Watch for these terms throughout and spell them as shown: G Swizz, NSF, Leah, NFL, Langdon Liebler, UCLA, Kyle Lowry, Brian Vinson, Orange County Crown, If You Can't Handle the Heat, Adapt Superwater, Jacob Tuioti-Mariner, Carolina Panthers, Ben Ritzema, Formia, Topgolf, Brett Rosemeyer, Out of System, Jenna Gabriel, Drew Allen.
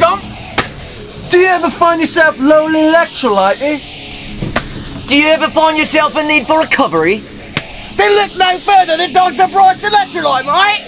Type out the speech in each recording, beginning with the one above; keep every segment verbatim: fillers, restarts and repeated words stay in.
stump? Do you ever find yourself lonely electrolyte? Do you ever find yourself in need for recovery? Then look no further than Doctor Bryce Electrolyte, mate!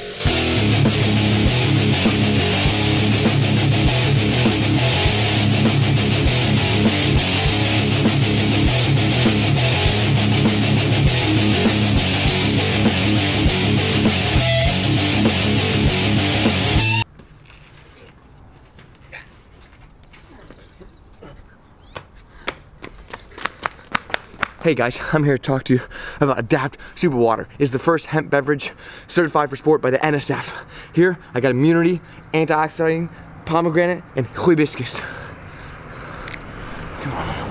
Hey guys, I'm here to talk to you about Adapt Superwater. It's the first hemp beverage certified for sport by the N S F. Here, I got immunity, antioxidant, pomegranate, and hibiscus. Come on.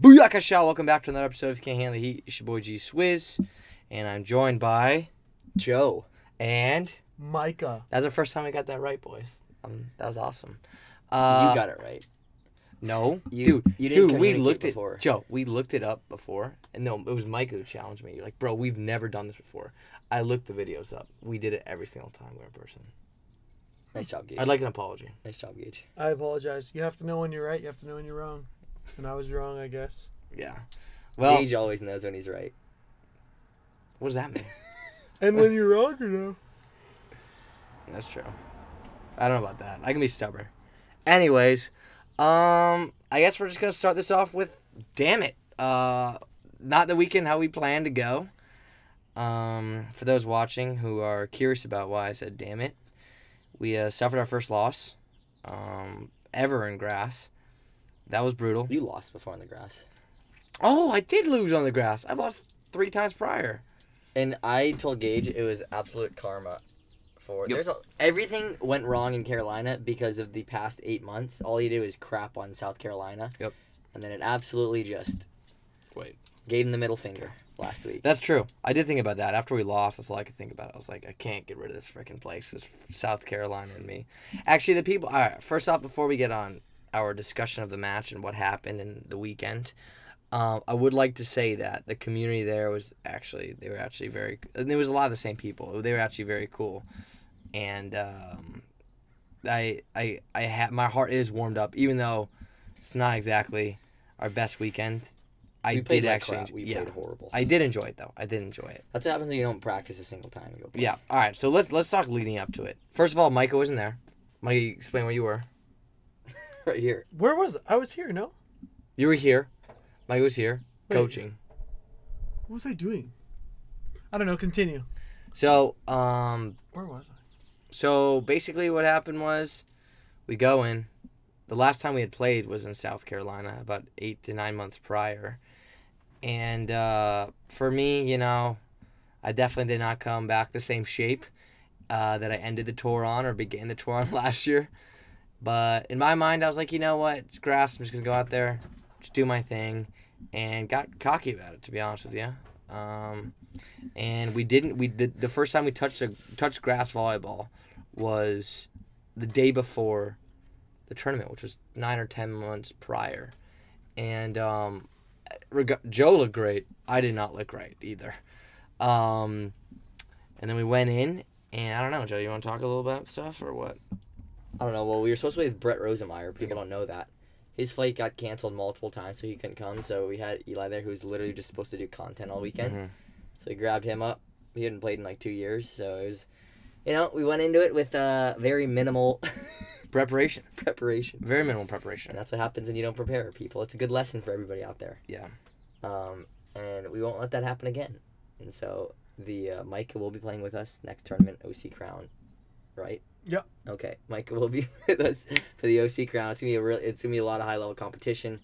Booyaka Shaw, welcome back to another episode of If You Can't Handle the Heat. It's your boy G Swizz, and I'm joined by Joe and Micah. That's the first time I got that right, boys. Um, that was awesome. Uh, you got it right. No, you, dude, you didn't dude, we looked it before. Joe, we looked it up before, and no, it was Micah who challenged me. You're like, bro, we've never done this before. I looked the videos up. We did it every single time we were in person. Nice job, Gage. I'd like an apology. Nice job, Gage. I apologize. You have to know when you're right. You have to know when you're wrong. And I was wrong, I guess. Yeah. Well, Gage always knows when he's right. What does that mean? And when you're wrong, you know. That's true. I don't know about that. I can be stubborn. Anyways, um, I guess we're just going to start this off with, damn it, uh, not the weekend how we planned to go. Um, for those watching who are curious about why I said damn it, we uh, suffered our first loss um, ever in grass. That was brutal. You lost before on the grass. Oh, I did lose on the grass. I've lost three times prior. And I told Gage it was absolute karma. For yep. There's a, everything went wrong in Carolina because of the past eight months. All you do is crap on South Carolina. Yep. And then it absolutely just wait gave him the middle finger last week. That's true. I did think about that. After we lost, that's all I could think about. I was like, I can't get rid of this freaking place. It's South Carolina and me. Actually, the people... All right, first off, before we get on our discussion of the match and what happened in the weekend, Um, I would like to say that the community there was actually, they were actually very, and there was a lot of the same people. They were actually very cool. And um, I, I, I ha my heart is warmed up, even though it's not exactly our best weekend. I we did actually, crap. we yeah, played horrible. I did enjoy it though. I did enjoy it. That's what happens when you don't practice a single time. You go play. Yeah. All right. So let's, let's talk leading up to it. First of all, Micah wasn't there. Micah, explain where you were. Right here. Where was I? I was here, no? You were here. Mike was here. Wait, coaching. What was I doing? I don't know. Continue. So, um... where was I? So, basically what happened was we go in. The last time we had played was in South Carolina, about eight to nine months prior. And uh, for me, you know, I definitely did not come back the same shape uh, that I ended the tour on or began the tour on last year. But in my mind, I was like, you know what? It's grass. I'm just going to go out there, just do my thing, and got cocky about it, to be honest with you. Um, and we didn't. We did, the first time we touched a, touched grass volleyball was the day before the tournament, which was nine or ten months prior. And um, Joe looked great. I did not look right either. Um, and then we went in, and I don't know, Joe, you want to talk a little about stuff or what? I don't know. Well, we were supposed to play with Brett Rosemeyer. People don't know that. His flight got canceled multiple times, so he couldn't come. So we had Eli there, who was literally just supposed to do content all weekend. Mm-hmm. So we grabbed him up. He hadn't played in like two years. So it was, you know, we went into it with uh, very minimal preparation. Preparation. Very minimal preparation. And that's what happens when you don't prepare, people. It's a good lesson for everybody out there. Yeah. Um, and we won't let that happen again. And so the uh, Micah will be playing with us next tournament, O C Crown, right? Yep. Okay, Mike will be with us for the O C Crown. It's gonna be a real. It's gonna be a lot of high level competition.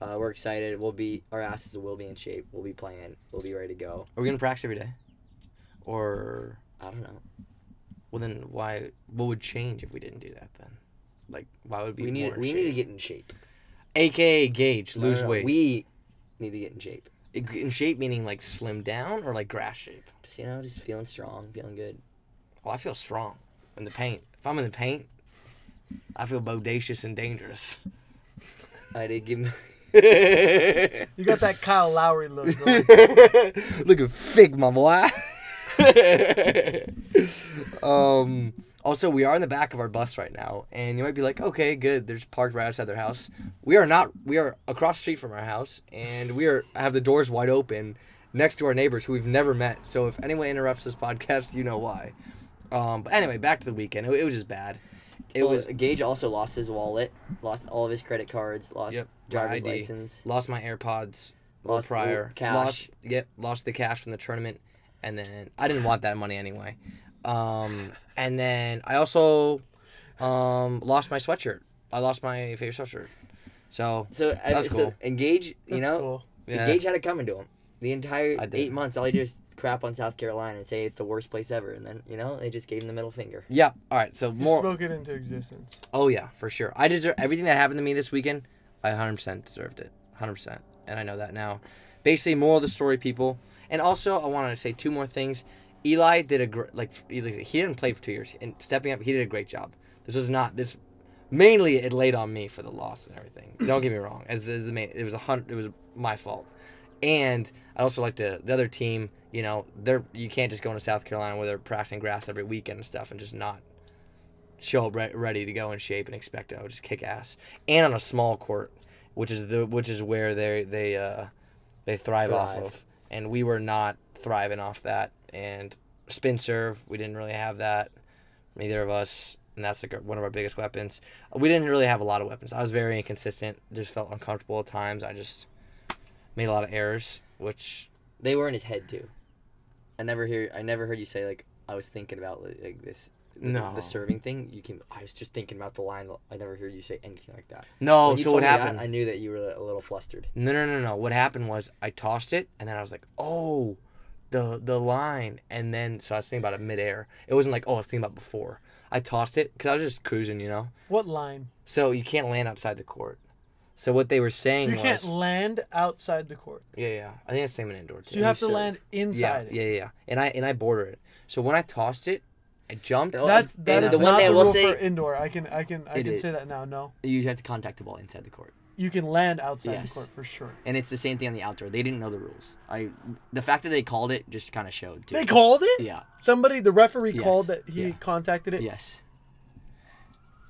Uh, we're excited. We'll be our asses will be in shape. We'll be playing. We'll be ready to go. Are we gonna practice every day? Or I don't know. Well then, why? What would change if we didn't do that then? Like, why would we? We need. More we shape? need to get in shape. A K A Gage, lose no, no, no. weight. We need to get in shape. In shape meaning like slim down or like grass shape? Just, you know, just feeling strong, feeling good. Oh, I feel strong in the paint. If I'm in the paint, I feel bodacious and dangerous. I did give me... You got that Kyle Lowry look going. Looking fig, my boy. um... Also, we are in the back of our bus right now, and you might be like, okay, good, they're just parked right outside their house. We are not. We are across the street from our house, and we are have the doors wide open next to our neighbors who we've never met. So if anyone interrupts this podcast, you know why. Um, but anyway, back to the weekend. It, it was just bad. It well, was Gage also lost his wallet, lost all of his credit cards, lost yep, driver's I D, license. Lost my AirPods lost prior. Cash. Lost, yep, lost the cash from the tournament, and then I didn't want that money anyway. Um, and then I also, um, lost my sweatshirt. I lost my favorite sweatshirt. So, so that's cool. So Engage, you know, cool. yeah. Engage had it coming to him the entire eight months. All he did is crap on South Carolina and say it's the worst place ever. And then, you know, they just gave him the middle finger. Yeah. All right. So you more. spoke it into existence. Oh yeah, for sure. I deserve everything that happened to me this weekend. I one hundred percent deserved it. one hundred percent. And I know that now. Basically, moral of the story, people. And also I wanted to say two more things. Eli did a great, like, he didn't play for two years, and stepping up, he did a great job. This was not, this, mainly it laid on me for the loss and everything. Don't get me wrong. As, as the main, it was a hundred, it was my fault. And I also like to, the other team, you know, they're, you can't just go into South Carolina where they're practicing grass every weekend and stuff and just not show up re ready to go in shape and expect it. I would just kick ass. And on a small court, which is the, which is where they, they, uh, they thrive, thrive off of. And we were not thriving off that. And spin serve, we didn't really have that, neither of us, and that's like one of our biggest weapons. We didn't really have a lot of weapons. I was very inconsistent, just felt uncomfortable at times. I just made a lot of errors, which they were in his head too. I never hear, I never heard you say like I was thinking about like this. No, the, the serving thing. You can. I was just thinking about the line. I never heard you say anything like that. No. So what happened? That, I knew that you were a little flustered. No, no, no, no. What happened was I tossed it, and then I was like, oh. The, the line, and then, so I was thinking about it midair. It wasn't like, oh, I was thinking about before. I tossed it, because I was just cruising, you know? What line? So you can't land outside the court. So what they were saying you was... You can't land outside the court. Yeah, yeah. I think that's the same in indoor, too. So you have to so, land inside yeah, it. Yeah, yeah, yeah. And I, and I border it. So when I tossed it, I jumped. That's, that and is the one not the rule say, for indoor. I can, I can, I can is. say that now, no. You have to contact the ball inside the court. You can land outside yes. the court for sure. And it's the same thing on the outdoor. They didn't know the rules. I, the fact that they called it just kind of showed too. They called it? Yeah. Somebody, the referee yes. called that he yeah. contacted it? Yes.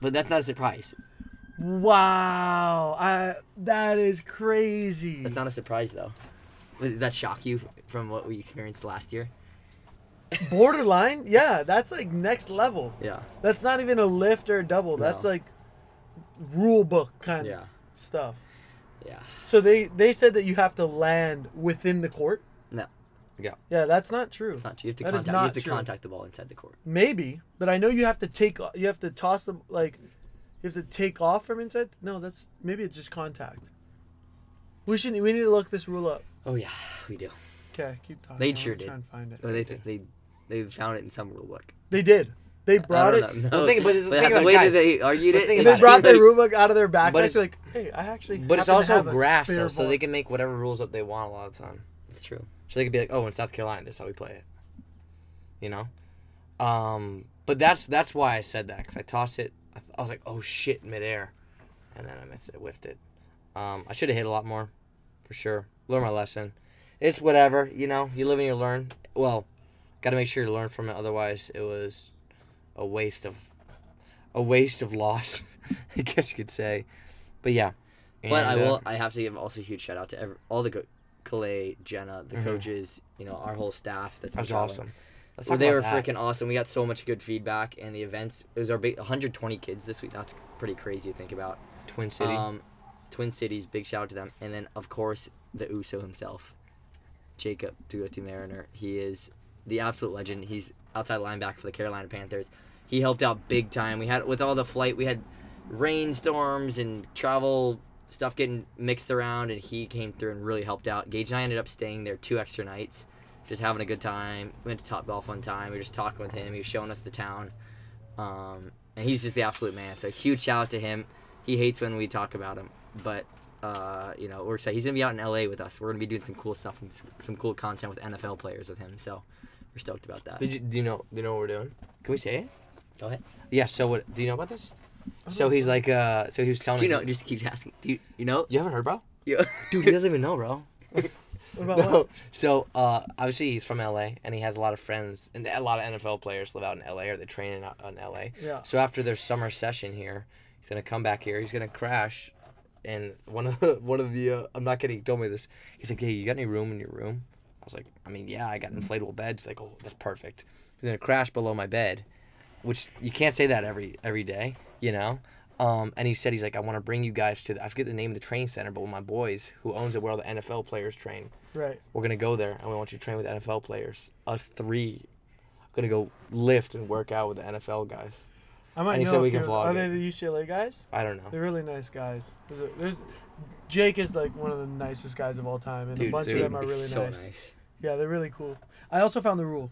But that's not a surprise. Wow. I, that is crazy. That's not a surprise, though. Does that shock you from what we experienced last year? Borderline? Yeah. That's like next level. Yeah. That's not even a lift or a double. That's no. like rule book kind yeah. of. stuff. Yeah. So they they said that you have to land within the court? No. Yeah. Yeah, that's not true. It's not true. You have to, contact, you have to contact the ball inside the court. Maybe, but I know you have to take you have to toss them like you have to take off from inside. No, that's maybe it's just contact. We should we need to look this rule up. Oh yeah, we do. Okay, keep talking. They sure did. Try and find it. Oh, they, they they found it in some rule book. They did. They brought it. No, think, but, but think about the way guys, that they argued it. They brought their rule book out of their backpack. But it's like, hey, I actually. But it's also grass, though, so they can make whatever rules up they want a lot of the time. It's true. So they could be like, oh, in South Carolina, this is how we play it. You know, um, but that's that's why I said that because I tossed it. I, I was like, oh shit, midair, and then I missed it, whiffed it. Um, I should have hit a lot more, for sure. Learn my lesson. It's whatever, you know. You live and you learn. Well, got to make sure you learn from it. Otherwise, it was. A waste of, a waste of loss, I guess you could say, but yeah. And but I will. Uh, I have to give also a huge shout out to every, all the co Clay, Jenna, the mm-hmm. coaches, you know, our whole staff. That's that was awesome. Well, they were that. freaking awesome. We got so much good feedback, and the events. It was our big one hundred twenty kids this week. That's pretty crazy to think about. Twin City, um, Twin Cities. Big shout out to them, and then of course the Uso himself, Jacob Tuioti-Mariner. He is the absolute legend. He's outside linebacker for the Carolina Panthers. He helped out big time. We had, with all the flight, we had rainstorms and travel stuff getting mixed around, and he came through and really helped out. Gage and I ended up staying there two extra nights, just having a good time. We went to Topgolf one time. We were just talking with him. He was showing us the town. Um, and he's just the absolute man. So huge shout out to him. He hates when we talk about him. But uh, you know, we're excited. He's gonna be out in L A with us. We're gonna be doing some cool stuff, some cool content with N F L players with him. So we're stoked about that. Did you do you know do you know what we're doing? Can we say it? Go ahead. Yeah. So what? Do you know about this? So he's like, uh, so he was telling. Do you us know? Just keep asking. Do you, you know? You haven't heard, bro? Yeah. Dude, he doesn't even know, bro. What about no. what? So uh, obviously he's from L A and he has a lot of friends, and a lot of N F L players live out in L A or they train in, out in L A. Yeah. So after their summer session here, he's gonna come back here. He's gonna crash, and one of the one of the uh, I'm not kidding. He told me this. He's like, hey, you got any room in your room? I was like, I mean, yeah, I got inflatable beds. He's like, oh, that's perfect. He's gonna crash below my bed, which you can't say that every every day, you know. Um, and he said, he's like, I want to bring you guys to, the, I forget the name of the training center, but with my boys who owns it, where all the N F L players train. Right. We're going to go there, and we want you to train with N F L players. Us three are going to go lift and work out with the N F L guys. I might and he know said we can vlog Are it. They the U C L A guys? I don't know. They're really nice guys. There's, a, there's Jake is like one of the nicest guys of all time, and dude, a bunch dude, of them are really so nice. nice. Yeah, they're really cool. I also found the rule.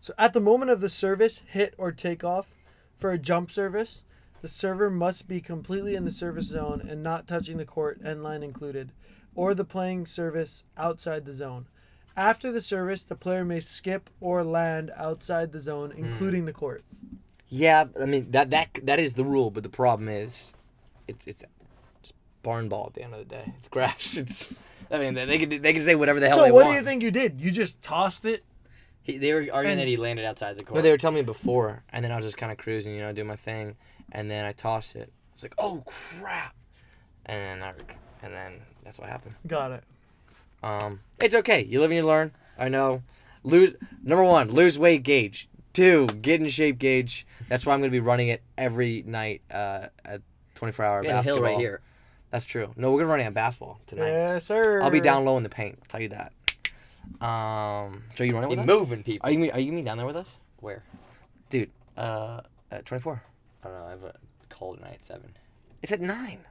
So at the moment of the service, hit, or takeoff for a jump service, the server must be completely in the service zone and not touching the court, end line included, or the playing service outside the zone. After the service, the player may skip or land outside the zone, including mm. the court. Yeah, I mean, that that that is the rule, but the problem is it's it's just barn ball at the end of the day. It's crash. It's, I mean, they can, they can say whatever the hell so they want. So what do you think you did? You just tossed it? He, they were arguing and, that he landed outside the court. But they were telling me before, and then I was just kind of cruising, you know, doing my thing. And then I tossed it. I was like, "Oh crap!" And then, I, and then that's what happened. Got it. Um, it's okay. You live and you learn. I know. Lose number one, lose weight gauge. Two, get in shape gauge. That's why I'm gonna be running it every night uh, at twenty-four hour yeah, basketball. Hill right here. That's true. No, we're gonna run it at basketball tonight. Yes, sir. I'll be down low in the paint. I'll tell you that. Um, so you running with us? Moving people. Are you are you mean down there with us? Where, dude? Uh, at twenty-four. I don't know, I have a call tonight at seven. It's at nine.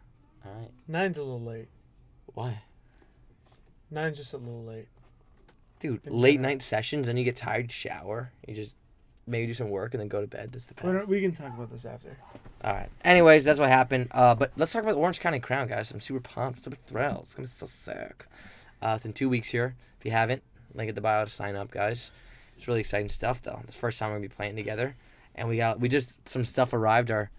All right. Nine's a little late. Why? Nine's just a little late. Dude, and late night sessions, then you get tired, shower, you just maybe do some work, and then go to bed. That's the past. We can talk about this after. All right. Anyways, that's what happened. Uh, but let's talk about the Orange County Crown, guys. I'm super pumped, super thrilled. It's going to be so sick. Uh, it's in two weeks here. If you haven't, link at the bio to sign up, guys. It's really exciting stuff, though. It's the first time we're going to be playing together. And we got we just some stuff arrived, our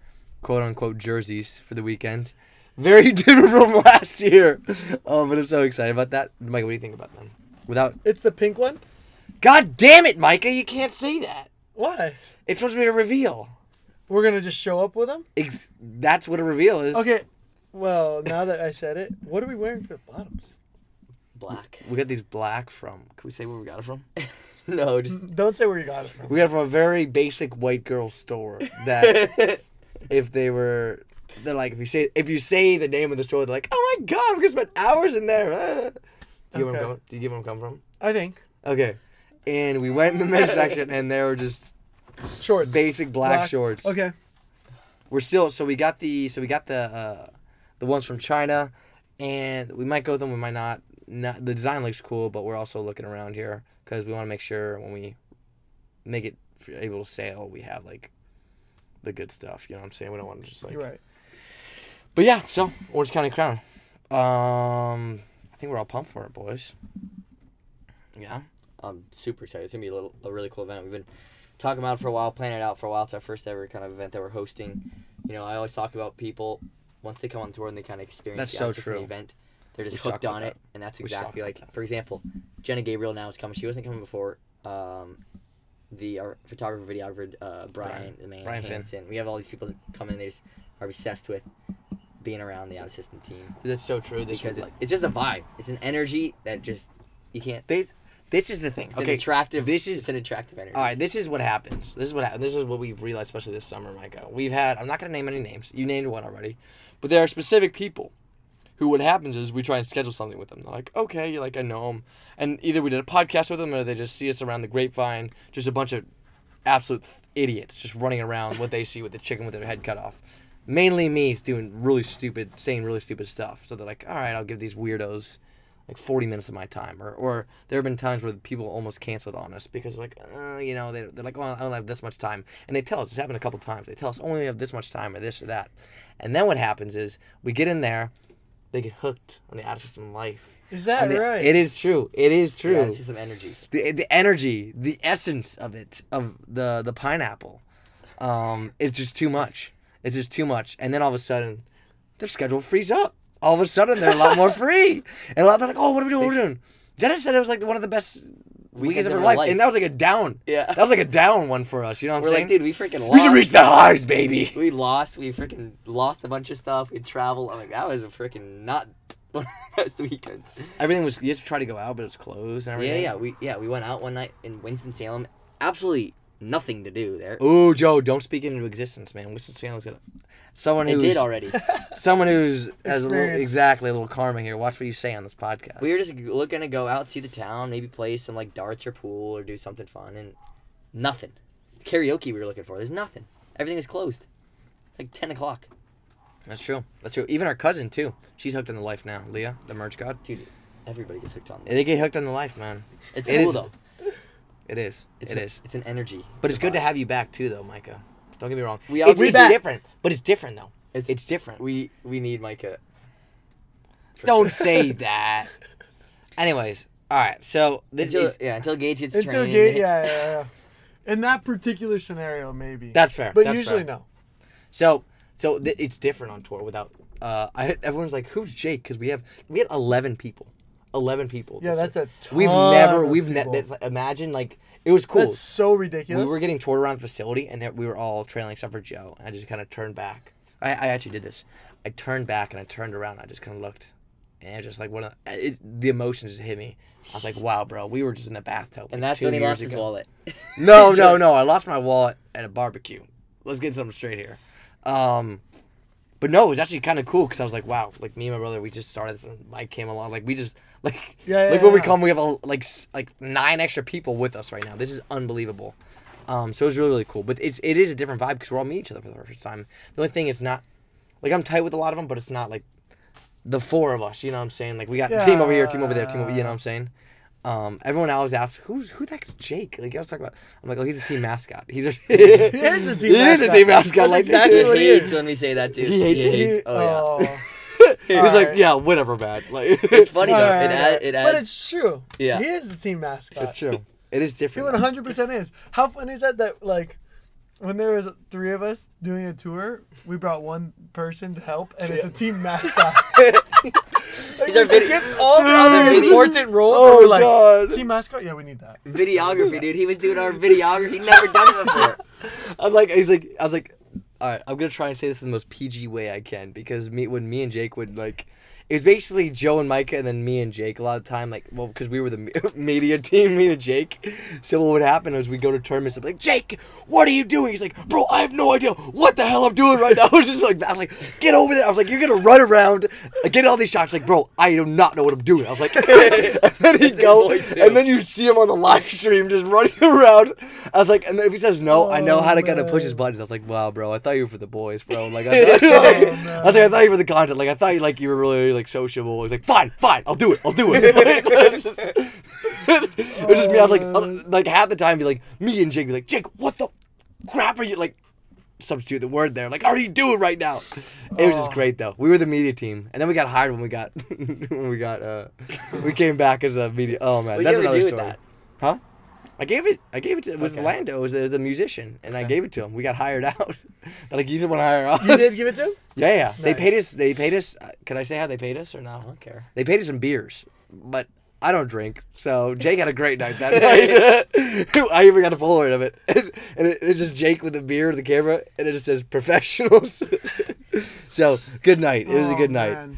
quote unquote jerseys for the weekend. Very different from last year. Oh, but I'm so excited about that. Micah, what do you think about them? Without it's the pink one? God damn it, Micah, you can't say that. Why? It's supposed to be a reveal. We're gonna just show up with them? Ex that's what a reveal is. Okay. Well, now that I said it, what are we wearing for the bottoms? Black. We got these black from can we say where we got it from? No, just don't say where you got it from. We got it from a very basic white girl store that if they were they're like if you say if you say the name of the store, they're like, oh my god, we're gonna spend hours in there. Do you okay. get where I'm coming do you get where I'm coming from? I think. Okay. And we went in the men's section and there were just shorts. Basic black, black shorts. Okay. We're still so we got the so we got the uh, the ones from China, and we might go with them, we might not. Not, the design looks cool, but we're also looking around here because we want to make sure when we make it able to sell, we have like the good stuff. You know what I'm saying? We don't want to just like. You're right. But yeah, so Orange County Crown. Um, I think we're all pumped for it, boys. Yeah, I'm super excited. It's gonna be a little a really cool event. We've been talking about it for a while, planning it out for a while. It's our first ever kind of event that we're hosting. You know, I always talk about people once they come on tour and they kind of experience. That's so true. The event. They're just hooked on it, and that's exactly like, for example, Jenna Gabriel now is coming. She wasn't coming before. Um, the our photographer, videographer, uh, Brian, the man, Brian Vinson. We have all these people that come in. They just are obsessed with being around the Out of System team. That's so true. Because it's, it's just a vibe. It's an energy that just you can't. They, this is the thing. It's okay, an attractive. This is it's an attractive energy. All right. This is what happens. This is what happens. This is what we've realized, especially this summer, Micah. We've had. I'm not gonna name any names. You named one already, but there are specific people. Who what happens is we try and schedule something with them. They're like, okay, you're like, I know them. And either we did a podcast with them or they just see us around the grapevine, just a bunch of absolute idiots just running around what they see with the chicken with their head cut off. Mainly me doing really stupid, saying really stupid stuff. So they're like, all right, I'll give these weirdos like forty minutes of my time. Or or there have been times where people almost canceled on us because like, uh, you know, they're, they're like, oh, I don't have this much time. And they tell us, it's happened a couple times. They tell us, only have this much time or this or that. And then what happens is we get in there. they get hooked on the out of system life. Is that and right? It, it is true. It is true. Yeah, it's some energy. The the energy, the essence of it, of the the pineapple, um, it's just too much. It's just too much. And then all of a sudden, their schedule frees up. All of a sudden, they're a lot more free. And a lot of them are like, oh, what are we doing? What are we doing? Jenna said it was like one of the best weekends of her life. life. And that was like a down. Yeah. That was like a down one for us. You know what We're I'm saying? We're like, dude, we freaking lost. We should reach the highs, baby. We lost. We freaking lost a bunch of stuff. We traveled. I'm like, that was a freaking not one of the best weekends. Everything was, you just tried to go out, but it was closed and everything. Yeah, yeah. We, yeah, we went out one night in Winston-Salem. Absolutely nothing to do there. Ooh, Joe, don't speak into existence, man. Winston-Salem's gonna... Someone who did already. Someone who's has a little, exactly a little karma here. Watch what you say on this podcast. We were just looking to go out, see the town, maybe play some like darts or pool or do something fun, and nothing. Karaoke we were looking for. There's nothing. Everything is closed. It's like ten o'clock. That's true. That's true. Even our cousin too. She's hooked on the life now. Leah, the merch god. Dude, everybody gets hooked on. The life. They get hooked on the life, man. It's it cool is, though. It is. It's it an, is. It's an energy. But it's good to have you back too, though, Micah. Don't get me wrong. We it's different, but it's different though. It's, it's different. We we need Micah. Don't sure. say that. Anyways, all right. So this until, is yeah until Gage gets until trained. Gage, yeah, yeah, yeah. In that particular scenario, maybe that's fair. But that's usually fair. No. So so th it's different on tour without. Uh, I, everyone's like, who's Jake? Because we have we had eleven people. Eleven people. Yeah, that's year. a ton. We've never. Of we've never. Imagine like it was cool. That's so ridiculous. We were getting toured around the facility, and we were all trailing except for Joe. And I just kind of turned back. I, I actually did this. I turned back and I turned around. And I just kind of looked, and it was just like one of the, it, the emotions just hit me. I was like, wow, bro, we were just in the bathtub. Like, and that's when he lost ago. his wallet. No, no, no. I lost my wallet at a barbecue. Let's get something straight here. Um, But no, it was actually kind of cool because I was like, wow, like me and my brother, we just started. Mike came along, like we just like yeah, yeah, like when yeah. we come, we have a, like like nine extra people with us right now. This is unbelievable. Um, so it was really really cool, but it's it is a different vibe because we're all meeting each other for the first time. The only thing is not like I'm tight with a lot of them, but it's not like the four of us. You know what I'm saying? Like we got yeah. team over here, team over there, team over. You know what I'm saying? Um, everyone always asks, who's who the heck's Jake? Like I was talking about, I'm like, oh, he's a team mascot. He's a, he is a team he mascot. He is a team mascot. That's like, exactly what he is. Let me say that too. He hates. He hates. He, oh yeah. He's right. like, yeah, whatever, man. Like it's funny all though. Right, it, right. Adds, it adds. But it's true. Yeah, he is a team mascot. It's true. It is different. He one hundred percent is. How funny is that? That like. When there was three of us doing a tour, we brought one person to help, and yeah. it's a team mascot. like He's our skipped all the other important roles. Oh, like, God. Team mascot? Yeah, we need that. Videography, dude. He was doing our videography. Never done it before. I was like, he's like, I was like, all right, I'm gonna try and say this in the most P G way I can because me when me and Jake would like. It was basically Joe and Micah and then me and Jake a lot of time. Like, well, because we were the media team, me and Jake. So what would happen is we'd go to tournaments and be like, Jake, what are you doing? He's like, bro, I have no idea what the hell I'm doing right now. I was just like, I was like, get over there. I was like, you're going to run around, get all these shots. Like, bro, I do not know what I'm doing. I was like, and then he'd go, and then you'd see him on the live stream just running around. I was like, and then if he says no, oh, I know how to man. kind of push his buttons. I was like, wow, bro, I thought you were for the boys, bro. Like, I thought, oh, like, I, was like, I thought you were for the content. Like, I thought you, like, you were really, like, like sociable. He's like, fine, fine, I'll do it, I'll do it. Like, it was just, it was just me. I was like, I was, like half the time, be like, me and Jake be like, Jake, what the crap are you like? Substitute the word there. Like, how are you doing right now? It was just great though. We were the media team, and then we got hired when we got when we got uh, we came back as a media. Oh man, what that's another story. That? Huh? I gave it. I gave it to. It was okay. Lando. It was, it was a musician, and okay. I gave it to him. We got hired out. They're like, he's the one hire us. You did give it to him? Yeah, yeah. Nice. They paid us. They paid us. Uh, can I say how they paid us or no? I don't care. They paid us some beers, but I don't drink. So Jake had a great night that night. I even got a Polaroid of it, and, and it, it's just Jake with the beer, the camera, and it just says professionals. So good night. It was oh, a good night. Man.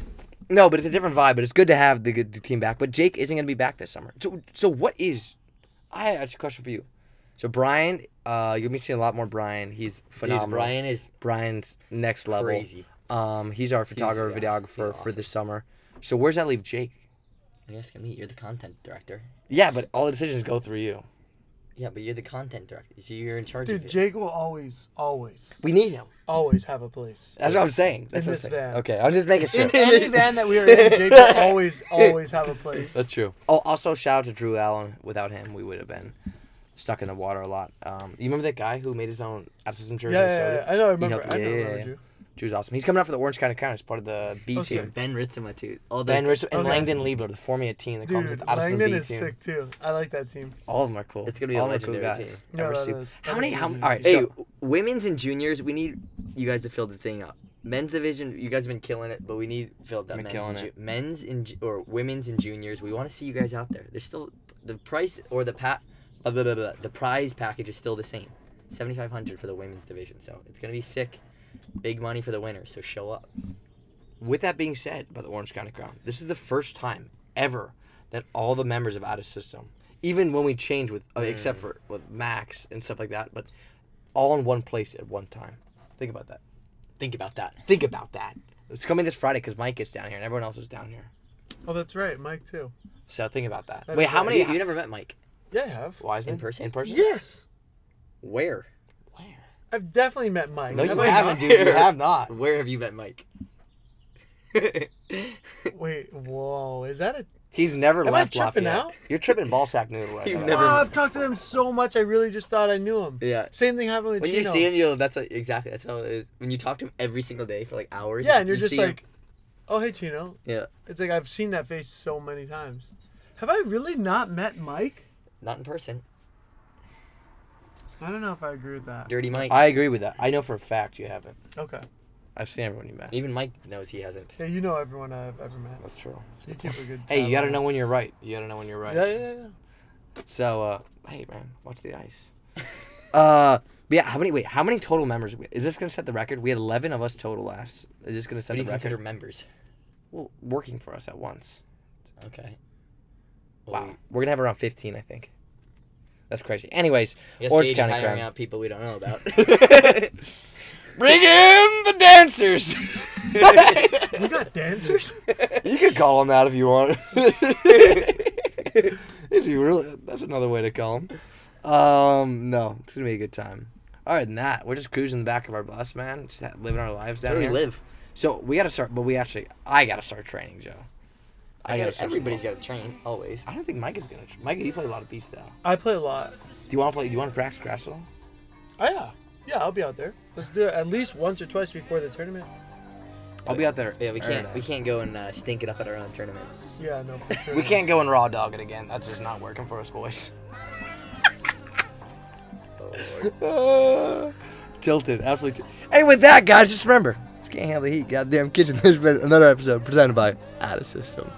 No, but it's a different vibe. But it's good to have the good the team back. But Jake isn't going to be back this summer. So so what is? I have a question for you. So Brian, uh, you'll be seeing a lot more Brian. He's phenomenal. Dude, Brian is Brian's next level. Crazy. Um, he's our photographer, he's, yeah, videographer awesome. for this summer. So where's that leave Jake? I'm asking me. You're the content director. Yeah, but all the decisions go through you. Yeah, but you're the content director. So you're in charge Dude, of it. Dude, Jake will always, always. We need him. Always have a place. That's what I'm saying. That's in what I'm saying. Van. Okay, I'm just making sure. In any van that we are in, Jake will always, always have a place. That's true. Oh, also, shout out to Drew Allen. Without him, we would have been stuck in the water a lot. Um, you remember that guy who made his own out of system jersey? Yeah, yeah, yeah, I know. I remember. He helped, I yeah, know. Yeah, yeah. Drew's awesome. He's coming up for the Orange County Crown. He's part of the B oh, team. Sorry. Ben Ritzema too. All Ben Ritzema and okay. Langdon Liebler, the Formia team that comes with Out of System B team. Langdon is sick too. I like that team. All of them are cool. It's gonna be all a legendary cool team. No, Ever super. How many? How? All right. Hey, so, women's and juniors, we need you guys to fill the thing up. Men's division, you guys have been killing it, but we need filled up. Been men's killing and it. Men's and or women's and juniors, we want to see you guys out there. There's still the price or the pa- uh, blah, blah, blah, the prize package is still the same, seventy-five hundred dollars for the women's division. So it's gonna be sick, big money for the winners. So show up. With that being said, by the Orange County Crown, this is the first time ever that all the members of Out of System, even when we change with uh, mm. except for with Max and stuff like that, but all in one place at one time. Think about that. Think about that. Think about that. It's coming this Friday because Mike gets down here and everyone else is down here. Oh, that's right. Mike, too. So think about that. That'd Wait, how many? You, you never met Mike? Yeah, I have. Wiseman? In person? In person? Yes. Where? Where? I've definitely met Mike. No, you I haven't, dude. You have not. Where have you met Mike? Wait, whoa. Is that a... He's never Am left I tripping Lafayette. Out? You're tripping ballsack noodle right now. Oh, I've talked to him so much. I really just thought I knew him. Yeah. Same thing happened with when Gino. When you see him, you'll that's a, exactly that's how it is. When you talk to him every single day for like hours. Yeah, and you're you just like, him. Oh hey Gino. Yeah. It's like I've seen that face so many times. Have I really not met Mike? Not in person. I don't know if I agree with that. Dirty Mike. I agree with that. I know for a fact you haven't. Okay. I've seen everyone you met. Even Mike knows he hasn't. Yeah, you know everyone I've ever met. That's true. That's you keep a good time. Hey, you gotta know when you're right. You gotta know when you're right. Yeah, yeah, yeah. So, uh, hey, man, watch the ice. uh, but yeah, how many? Wait, how many total members? Is this gonna set the record? We had eleven of us total last. Is this gonna set what the do you record? Consider members? Well, working for us at once. Okay. Well, wow, we... we're gonna have around fifteen, I think. That's crazy. Anyways, Orange County hiring Crown. Out people we don't know about. Bring in the dancers. We got dancers? You can call them that if you want. If you really, that's another way to call them. Um, no, it's gonna be a good time. All right, and that we're just cruising the back of our bus, man. Just living our lives down so here. We live. So we gotta start, but we actually, I gotta start training, Joe. I, I gotta. Gotta everybody's gotta train always. I don't think Mike is gonna. Mike, you play a lot of beach style. I play a lot. Do you want to play? Do you want to practice grass at all? Oh yeah. Yeah, I'll be out there. Let's do it at least once or twice before the tournament. I'll be out there. Yeah, we can't right. we can't go and uh, stink it up at our own tournament. Yeah, no. For sure. We can't go and raw dog it again. That's just not working for us, boys. Oh, Lord. Uh, tilted, absolutely. T- hey, with that, guys, just remember, if you can't handle the heat, goddamn kitchen. There's been another episode presented by Out of System.